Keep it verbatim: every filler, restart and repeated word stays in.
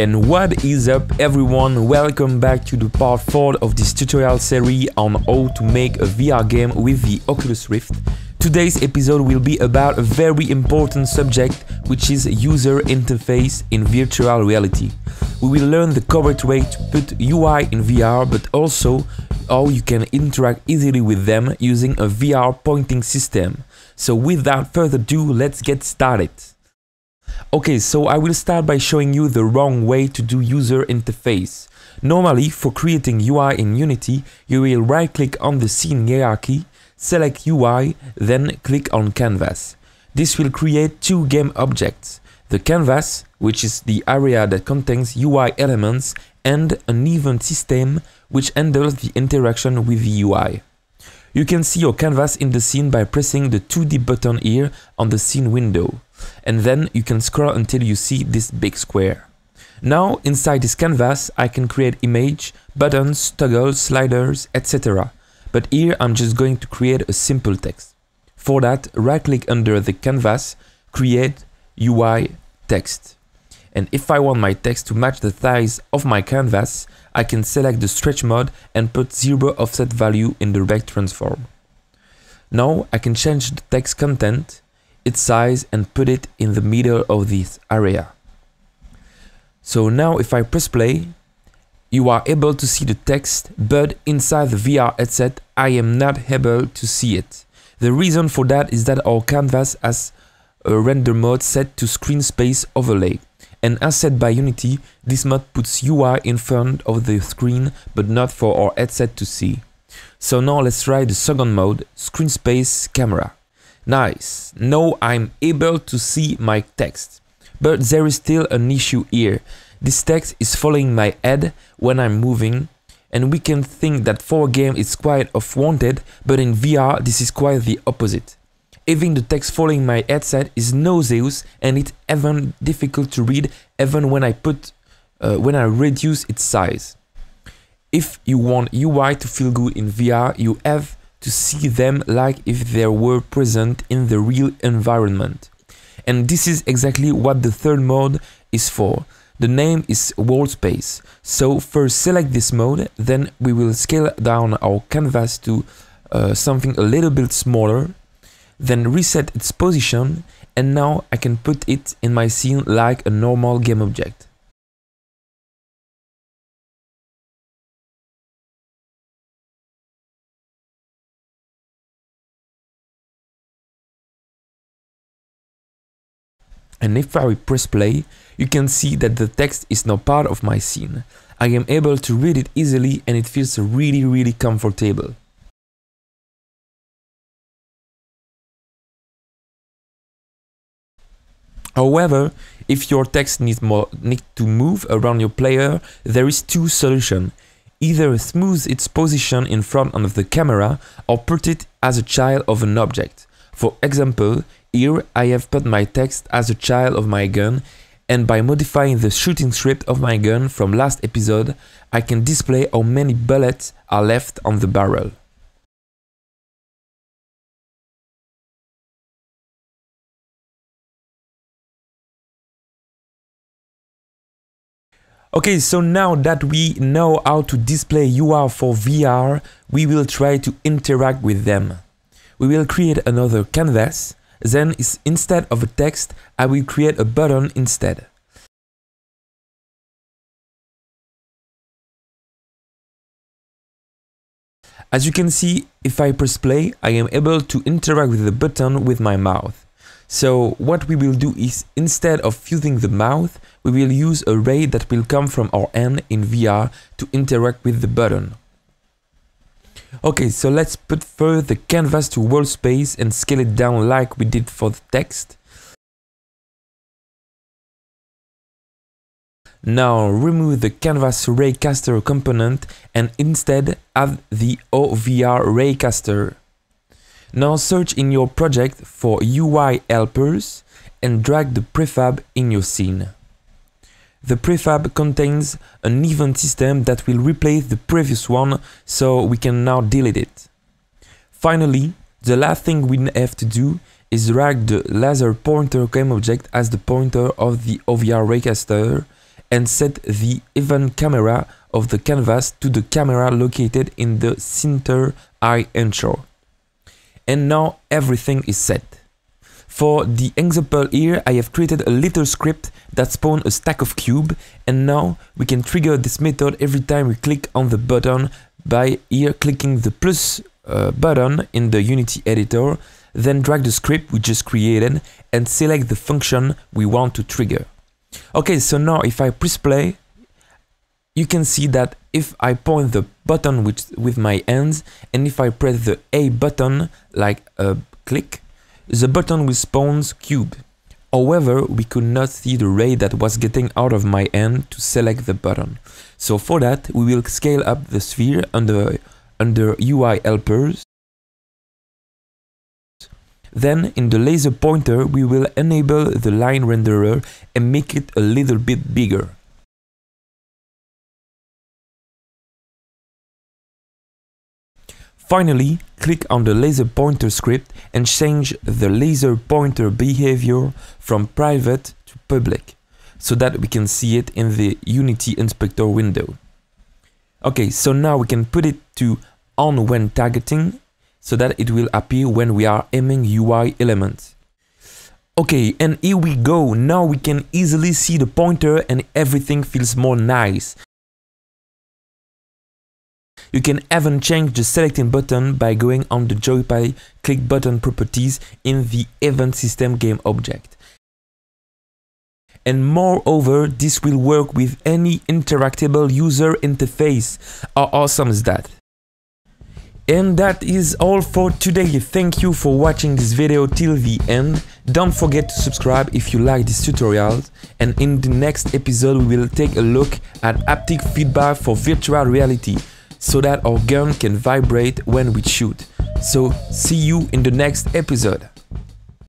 And what is up everyone, welcome back to the part four of this tutorial series on how to make a V R game with the Oculus Rift. Today's episode will be about a very important subject, which is user interface in virtual reality. We will learn the correct way to put U I in V R, but also how you can interact easily with them using a V R pointing system. So without further ado, let's get started. Okay, so I will start by showing you the wrong way to do user interface. Normally, for creating U I in Unity, you will right-click on the scene hierarchy, select U I, then click on Canvas. This will create two game objects, the canvas, which is the area that contains U I elements, and an event system, which handles the interaction with the U I. You can see your canvas in the scene by pressing the two D button here on the scene window, and then you can scroll until you see this big square. Now, inside this canvas, I can create image, buttons, toggles, sliders, et cetera. But here I'm just going to create a simple text. For that, right-click under the canvas, create U I text. And if I want my text to match the size of my canvas, I can select the stretch mode and put zero offset value in the rect transform. Now I can change the text content, its size, and put it in the middle of this area. So now if I press play, you are able to see the text, but inside the V R headset, I am not able to see it. The reason for that is that our canvas has a render mode set to screen space overlay. And as set by Unity, this mode puts U I in front of the screen, but not for our headset to see. So now let's try the second mode, screen space camera. Nice, now I'm able to see my text. But there is still an issue here. This text is following my head when I'm moving, and we can think that for a game it's quite off-wanted, but in V R this is quite the opposite. Having the text following my headset is nauseous, and it's even difficult to read even when I put uh, when I reduce its size. If you want U I to feel good in V R, you have to see them like if they were present in the real environment. And this is exactly what the third mode is for. The name is world space, so first select this mode, then we will scale down our canvas to uh, something a little bit smaller, then reset its position, and now I can put it in my scene like a normal game object. And if I press play, you can see that the text is now part of my scene. I am able to read it easily, and it feels really really comfortable. However, if your text needs more need to move around your player, there is two solutions. Either smooth its position in front of the camera, or put it as a child of an object. For example, here I have put my text as a child of my gun, and by modifying the shooting script of my gun from last episode, I can display how many bullets are left on the barrel. Okay, so now that we know how to display U I for V R, we will try to interact with them. We will create another canvas, then is instead of a text, I will create a button instead. As you can see, if I press play, I am able to interact with the button with my mouth. So what we will do is, instead of using the mouth, we will use a ray that will come from our hand in V R to interact with the button. Okay, so let's put first the canvas to world space and scale it down like we did for the text. Now remove the canvas raycaster component and instead add the O V R raycaster. Now search in your project for U I helpers and drag the prefab in your scene. The prefab contains an event system that will replace the previous one, so we can now delete it. Finally, the last thing we have to do is drag the laser pointer game object as the pointer of the O V R raycaster and set the event camera of the canvas to the camera located in the center eye anchor. And now everything is set. For the example here, I have created a little script that spawns a stack of cubes, and now we can trigger this method every time we click on the button by here clicking the plus uh, button in the Unity editor, then drag the script we just created and select the function we want to trigger. Okay, so now if I press play, you can see that if I point the button with, with my hands and if I press the A button, like a click, the button will spawn cube. However, we could not see the ray that was getting out of my hand to select the button. So for that, we will scale up the sphere under, under U I helpers. Then in the laser pointer, we will enable the line renderer and make it a little bit bigger. Finally, click on the laser pointer script and change the laser pointer behavior from private to public, so that we can see it in the Unity inspector window. Okay, so now we can put it to on when targeting, so that it will appear when we are aiming U I elements. Okay, and here we go, now we can easily see the pointer and everything feels more nice. You can even change the selecting button by going on the JoyPad click button properties in the event system game object. And moreover, this will work with any interactable user interface. How awesome is that? And that is all for today. Thank you for watching this video till the end. Don't forget to subscribe if you like this tutorial. And in the next episode, we will take a look at haptic feedback for virtual reality, so that our gun can vibrate when we shoot. So see you in the next episode.